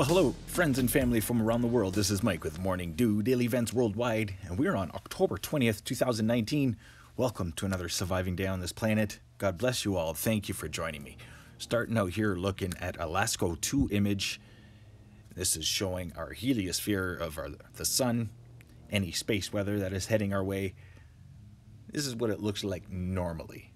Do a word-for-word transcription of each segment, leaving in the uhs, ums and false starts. Well, hello, friends and family from around the world. This is Mike with Morning Dew, Daily Events Worldwide, and we're on October twentieth, two thousand nineteen. Welcome to another surviving day on this planet. God bless you all. Thank you for joining me. Starting out here looking at Alaska two image. This is showing our heliosphere of our, the sun, any space weather that is heading our way. This is what it looks like normally,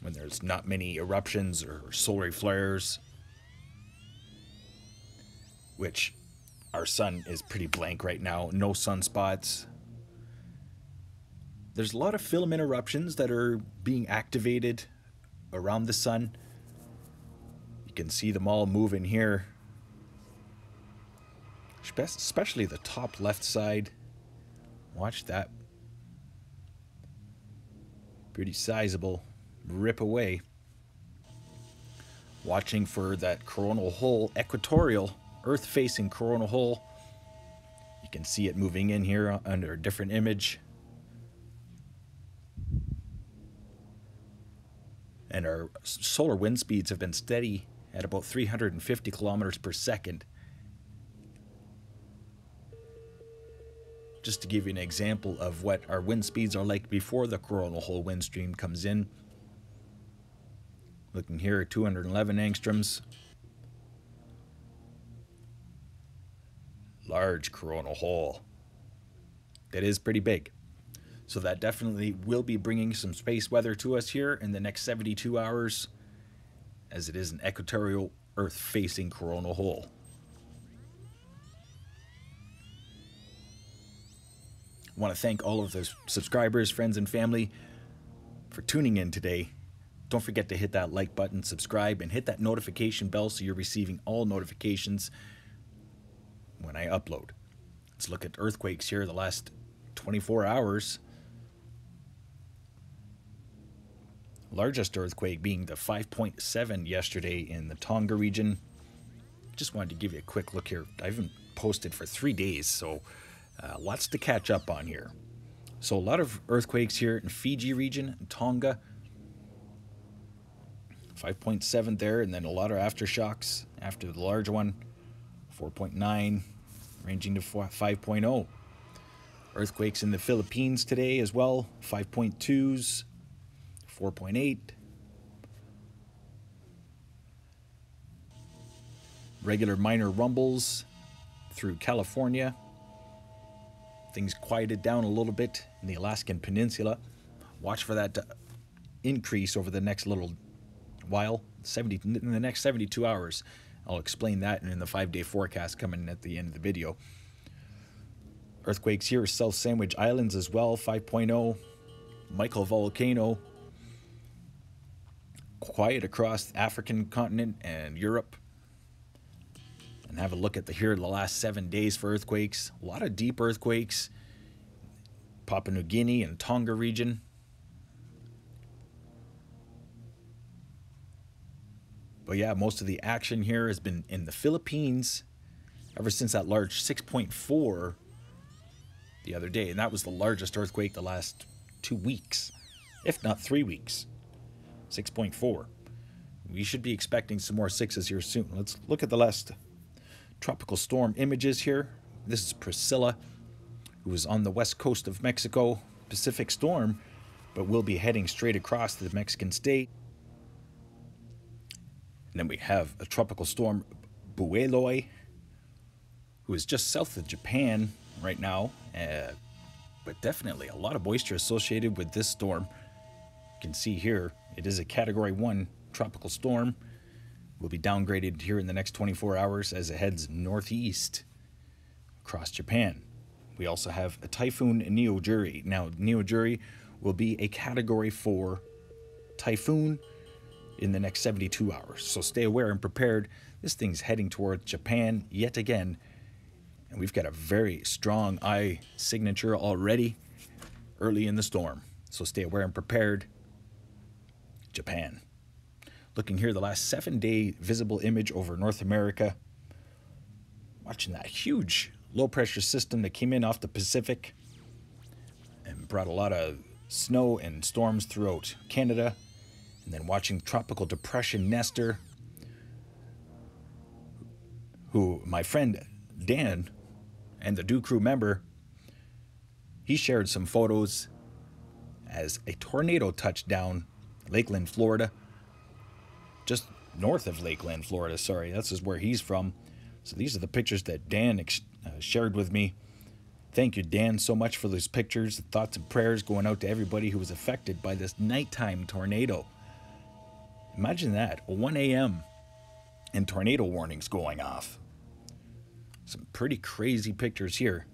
when there's not many eruptions or solar flares, which our sun is pretty blank right now. No sunspots. There's a lot of filament eruptions that are being activated around the sun. You can see them all moving here, especially the top left side. Watch that. Pretty sizable rip away. Watching for that coronal hole, equatorial earth facing coronal hole. You can see it moving in here under a different image. And our solar wind speeds have been steady at about three hundred fifty kilometers per second. Just to give you an example of what our wind speeds are like before the coronal hole wind stream comes in. Looking here at two hundred eleven angstroms. Large coronal hole. That is pretty big. So that definitely will be bringing some space weather to us here in the next seventy-two hours, as it is an equatorial Earth-facing coronal hole. I want to thank all of the subscribers, friends, and family for tuning in today. Don't forget to hit that like button, subscribe, and hit that notification bell so you're receiving all notifications when I upload. Let's look at earthquakes here the last twenty-four hours. Largest earthquake being the five point seven yesterday in the Tonga region. Just wanted to give you a quick look here. I haven't posted for three days, so uh, lots to catch up on here. So a lot of earthquakes here in Fiji region, in Tonga. five point seven there, and then a lot of aftershocks after the large one. four point nine, ranging to five point oh. Earthquakes in the Philippines today as well. five point twos, four point eight. Regular minor rumbles through California. Things quieted down a little bit in the Alaskan Peninsula. Watch for that to increase over the next little while. seventy in the next seventy-two hours. I'll explain that in the five-day forecast coming at the end of the video. Earthquakes here, South Sandwich Islands as well, five point oh, Michael Volcano. Quiet across the African continent and Europe. And have a look at the here the last seven days for earthquakes. A lot of deep earthquakes. Papua New Guinea and Tonga region. But yeah, most of the action here has been in the Philippines ever since that large six point four the other day. And that was the largest earthquake the last two weeks, if not three weeks, six point four. We should be expecting some more sixes here soon. Let's look at the last tropical storm images here. This is Priscilla, who was on the west coast of Mexico, Pacific storm, but will be heading straight across the Mexican state. And then we have a tropical storm, Bueloi, who is just south of Japan right now. Uh, but definitely a lot of moisture associated with this storm. You can see here, it is a Category one tropical storm. Will be downgraded here in the next twenty-four hours as it heads northeast across Japan. We also have a Typhoon NEOGURI. Now, NEOGURI will be a Category four typhoon in the next seventy-two hours. So stay aware and prepared. This thing's heading toward Japan yet again. And we've got a very strong eye signature already early in the storm. So stay aware and prepared. Japan. Looking here, the last seven day visible image over North America. Watching that huge low pressure system that came in off the Pacific and brought a lot of snow and storms throughout Canada. And then watching Tropical Depression Nestor, who my friend Dan and the Ducrew member, he shared some photos as a tornado touched down Lakeland, Florida, just north of Lakeland, Florida. Sorry, this is where he's from. So these are the pictures that Dan ex uh, shared with me. Thank you, Dan, so much for those pictures. Thoughts and prayers going out to everybody who was affected by this nighttime tornado. Imagine that, one A M and tornado warnings going off. Some pretty crazy pictures here.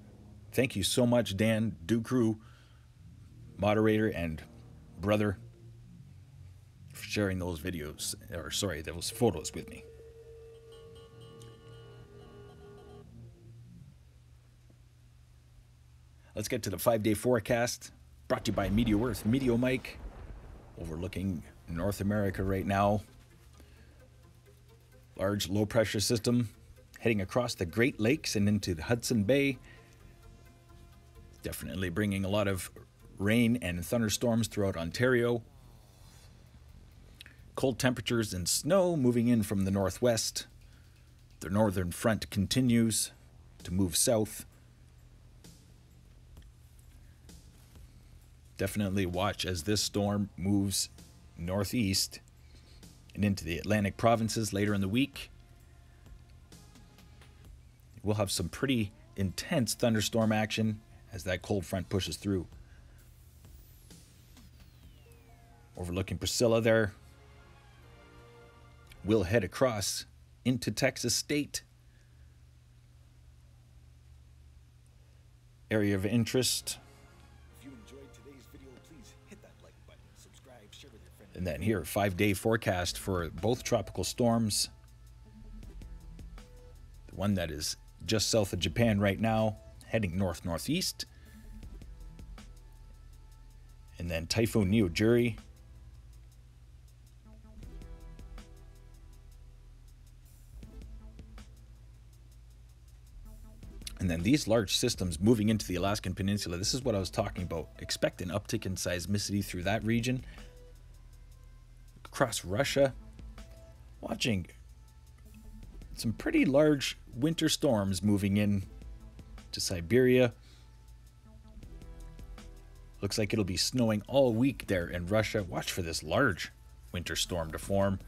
Thank you so much, Dan Ducrew, moderator and brother, for sharing those videos, or sorry, those photos with me. Let's get to the five-day forecast, brought to you by MeteoEarth, MeteoMike, overlooking North America right now. Large low-pressure system heading across the Great Lakes and into the Hudson Bay. Definitely bringing a lot of rain and thunderstorms throughout Ontario. Cold temperatures and snow moving in from the northwest. The northern front continues to move south. Definitely watch as this storm moves northeast and into the Atlantic provinces later in the week. We'll have some pretty intense thunderstorm action as that cold front pushes through. Overlooking Priscilla there. We'll head across into Texas State. Area of interest. If you enjoyed today's video, please hit that like button, subscribe, share with your friends. And then here, five-day forecast for both tropical storms. The one that is just south of Japan right now, heading north-northeast. And then Typhoon NEOGURI. And then these large systems moving into the Alaskan Peninsula. This is what I was talking about. Expect an uptick in seismicity through that region. Across Russia. Watching some pretty large winter storms moving in to Siberia. Looks like it'll be snowing all week there in Russia. Watch for this large winter storm to form.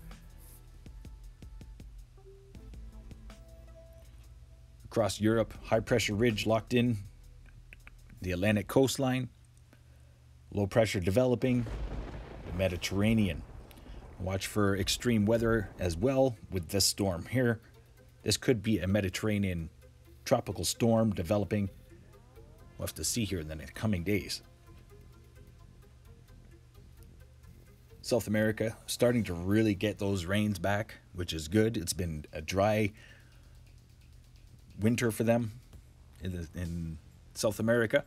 Across Europe, high pressure ridge locked in the Atlantic coastline. Low pressure developing the Mediterranean. Watch for extreme weather as well with this storm here. This could be a Mediterranean tropical storm developing. We'll have to see here in the next coming days. South America starting to really get those rains back, which is good. It's been a dry winter for them in, the, in South America.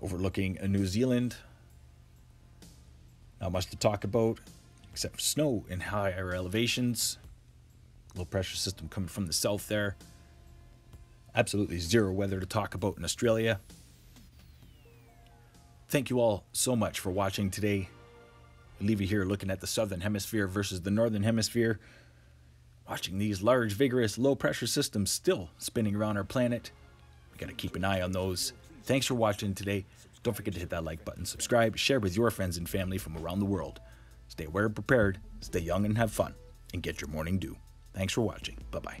Overlooking New Zealand. Not much to talk about except snow in higher elevations. Low pressure system coming from the south there. Absolutely zero weather to talk about in Australia. Thank you all so much for watching today. I'll leave you here looking at the southern hemisphere versus the northern hemisphere. Watching these large, vigorous, low-pressure systems still spinning around our planet. We got to keep an eye on those. Thanks for watching today. Don't forget to hit that like button, subscribe, share with your friends and family from around the world. Stay aware and prepared, stay young and have fun, and get your morning dew. Thanks for watching. Bye-bye.